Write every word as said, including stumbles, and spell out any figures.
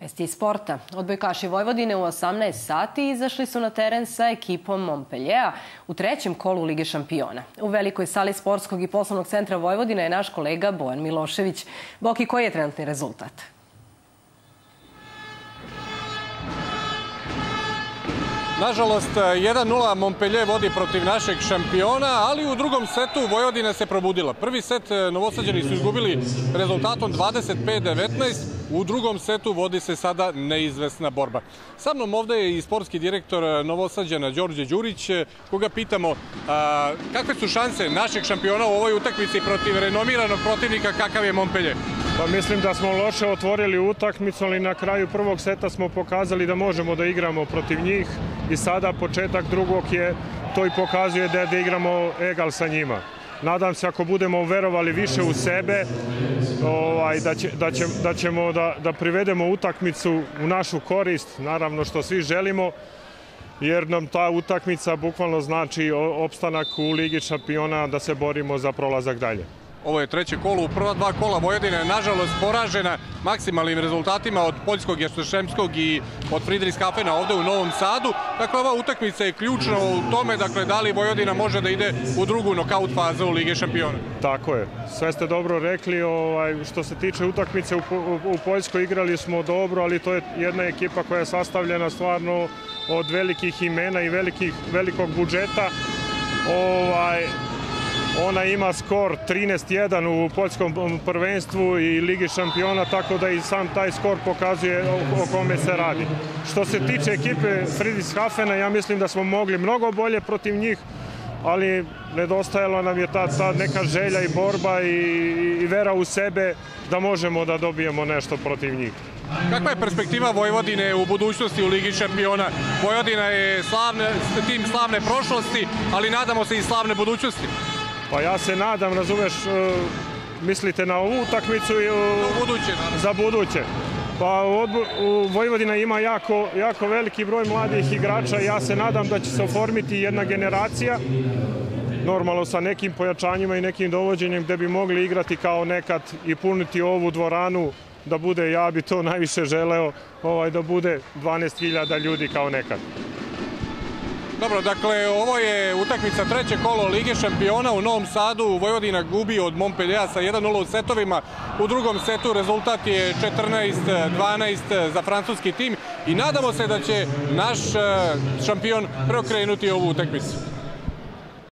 Vesti iz sporta. Odbojkaši Vojvodine u osamnaest sati izašli su na teren sa ekipom Montpelliera u trećem kolu Lige šampiona. U velikoj sali sportskog i poslovnog centra Vojvodine je naš kolega Bojan Milošević. Boki, koji je trenutni rezultat? Nažalost, jedan nula Montpellier vodi protiv našeg šampiona, ali u drugom setu Vojvodina se probudila. Prvi set Novosađani su izgubili rezultatom dvadeset pet devetnaest, u drugom setu vodi se sada neizvesna borba. Sa mnom ovde je i sportski direktor Novosađana Đorđe Đurić, koga pitamo a, kakve su šanse našeg šampiona u ovoj utakmici protiv renomiranog protivnika kakav je Montpellier? Pa mislim da smo loše otvorili utakmicu, ali na kraju prvog seta smo pokazali da možemo da igramo protiv njih i sada početak drugog je, to i pokazuje da da igramo egal sa njima. Nadam se ako budemo verovali više u sebe, ovaj, da, će, da, će, da ćemo da, da privedemo utakmicu u našu korist, naravno što svi želimo, jer nam ta utakmica bukvalno znači opstanak u Ligi šampiona, da se borimo za prolazak dalje. Ovo je treće kolo. U prva dva kola Vojvodina je nažalost poražena maksimalnim rezultatima od poljskog Jastšembskog i od Fridrihaftena ovde u Novom Sadu. Dakle, ova utakmica je ključna u tome, dakle, da li Vojvodina može da ide u drugu nokaut fazu u Lige šampiona. Tako je. Sve ste dobro rekli. Ovaj, što se tiče utakmice u, u, u Poljskoj, igrali smo dobro, ali to je jedna ekipa koja je sastavljena stvarno od velikih imena i velikih, velikog budžeta. Ovaj... Ona ima skor trinaest jedan u poljskom prvenstvu i Ligi šampiona, tako da i sam taj skor pokazuje o kome se radi. Što se tiče ekipe Fridrichshaftena, ja mislim da smo mogli mnogo bolje protiv njih, ali nedostajala nam je ta, ta neka želja i borba i, i vera u sebe da možemo da dobijemo nešto protiv njih. Kakva je perspektiva Vojvodine u budućnosti u Ligi šampiona? Vojvodina je slavne, tim slavne prošlosti, ali nadamo se i slavne budućnosti. Pa ja se nadam, razumeš, mislite na ovu utakmicu i za buduće. Pa Vojvodina ima jako veliki broj mladih igrača i ja se nadam da će se oformiti jedna generacija, normalno sa nekim pojačanjima i nekim dovođenjem gde bi mogli igrati kao nekad i puniti ovu dvoranu, da bude, ja bi to najviše želeo, da bude dvanaest hiljada ljudi kao nekad. Dobro, dakle, ovo je utakmica treće kolo Lige šampiona u Novom Sadu. Vojvodina gubi od Montpelliera sa jedan nula u setovima. U drugom setu rezultat je četrnaest dvanaest za francuski tim i nadamo se da će naš šampion preokrenuti ovu utakmicu.